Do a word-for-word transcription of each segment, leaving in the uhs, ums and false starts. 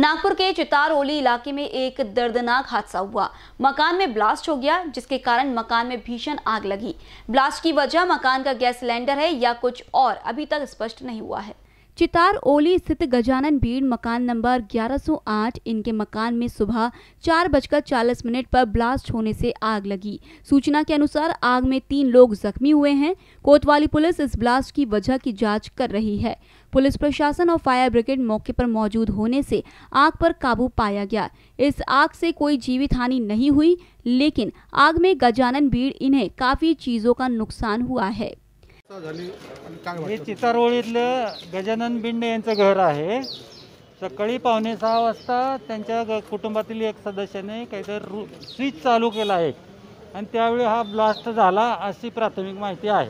नागपुर के चितार ओली इलाके में एक दर्दनाक हादसा हुआ। मकान में ब्लास्ट हो गया, जिसके कारण मकान में भीषण आग लगी। ब्लास्ट की वजह मकान का गैस सिलेंडर है या कुछ और अभी तक स्पष्ट नहीं हुआ है। चितार ओली स्थित गजानन भीड़ मकान नंबर ग्यारह सौ आठ इनके मकान में सुबह चार बजकर चालीस मिनट पर ब्लास्ट होने से आग लगी। सूचना के अनुसार आग में तीन लोग जख्मी हुए हैं। कोतवाली पुलिस इस ब्लास्ट की वजह की जांच कर रही है। पुलिस प्रशासन और फायर ब्रिगेड मौके पर मौजूद होने से आग पर काबू पाया गया। इस आग से कोई जीवित हानि नहीं हुई, लेकिन आग में गजानन भीड़ इन्हें काफी चीजों का नुकसान हुआ है। हे चितार ओळीतलं गजानन भिंडे यांचं घर आहे। सकाळी पावणे सहा वाजता त्यांच्या कुटुंबातील एक सदस्याने काहीतरी स्विच चालू केला आहे आणि त्यावेळी हा ब्लास्ट झाला अशी प्राथमिक माहिती आहे।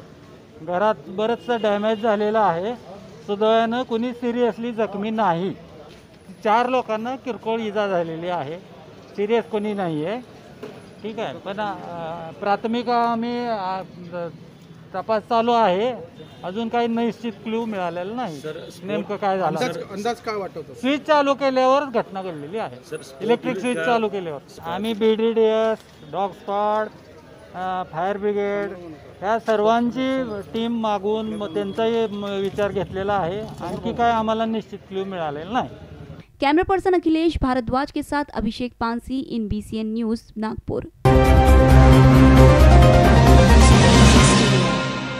घरात बरंचसं डॅमेज झालेलं आहे। सुदैवाने कोणी सिरियसली जखमी नाही। चार लोकांना किरकोळ इजा झालेली आहे, सिरियस कोणी नाही आहे। ठीक आहे, पण प्राथमिक आम्ही तपास चालू आहे। अजून काही निश्चित क्लू मिळालेला नाही। नेमकं काय झालं अंदाज काय वाटतो? स्विच चालू केल्यावर घटना घडलेली आहे। इलेक्ट्रिक स्विच चालू केल्यावर आम्ही BDDS, dog squad, fire brigade या सर्वांची टीम मागून त्यांचाही विचार घेतलेला आहे। आणखी काय आम्हाला निश्चित क्लू मिळालेला नाही। कैमरा पर्सन अखिलेश भारद्वाज के साथ Abhishek Panchi, I N B C N news, Nagpur.